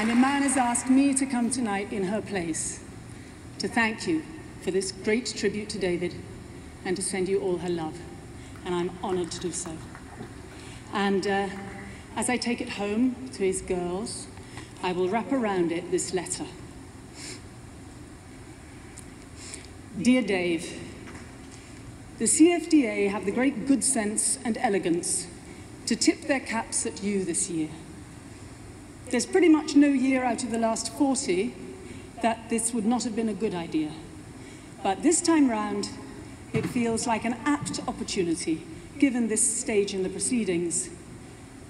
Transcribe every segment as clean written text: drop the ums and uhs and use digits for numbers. and a man has asked me to come tonight in her place to thank you for this great tribute to David and to send you all her love. And I'm honored to do so. And as I take it home to his girls, I will wrap around it this letter. Dear Dave, the CFDA have the great good sense and elegance to tip their caps at you this year. There's pretty much no year out of the last 40 that this would not have been a good idea. But this time round, it feels like an apt opportunity, given this stage in the proceedings,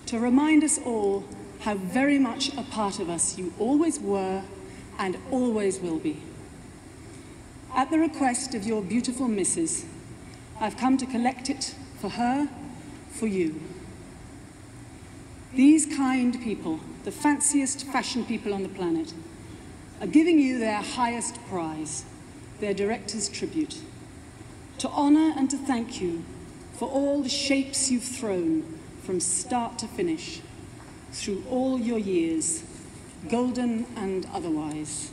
to remind us all how very much a part of us you always were and always will be. At the request of your beautiful missus, I've come to collect it for her, for you. These kind people, the fanciest fashion people on the planet, are giving you their highest prize, their director's tribute, to honor and to thank you for all the shapes you've thrown from start to finish, through all your years, golden and otherwise,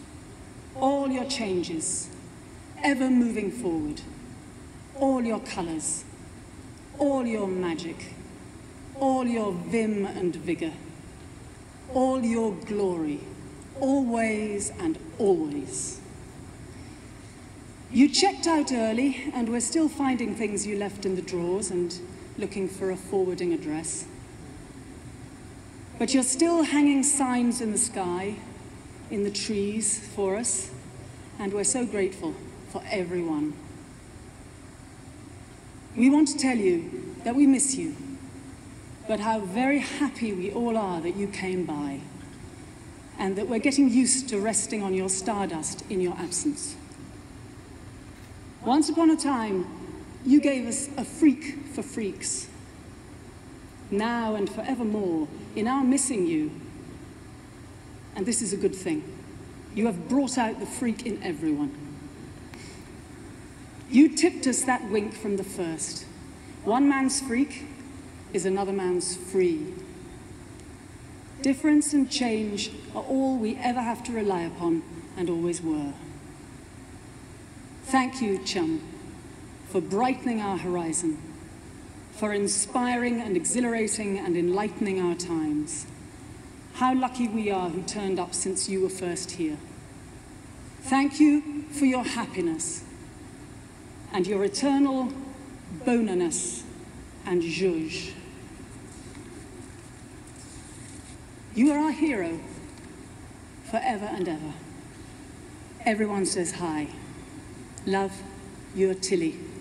all your changes, ever moving forward, all your colors, all your magic, all your vim and vigor, all your glory, always and always. You checked out early, and we're still finding things you left in the drawers and looking for a forwarding address. But you're still hanging signs in the sky, in the trees for us, and we're so grateful for everyone. We want to tell you that we miss you, but how very happy we all are that you came by, and that we're getting used to resting on your stardust in your absence. Once upon a time, you gave us a freak for freaks. Now and forevermore, in our missing you, and this is a good thing, you have brought out the freak in everyone. You tipped us that wink from the first. One man's freak is another man's free. Difference and change are all we ever have to rely upon, and always were. Thank you, chum, for brightening our horizon, for inspiring and exhilarating and enlightening our times. How lucky we are who turned up since you were first here. Thank you for your happiness and your eternal bonaness and zhuzh. You are our hero, forever and ever. Everyone says hi. Love, your Tilly.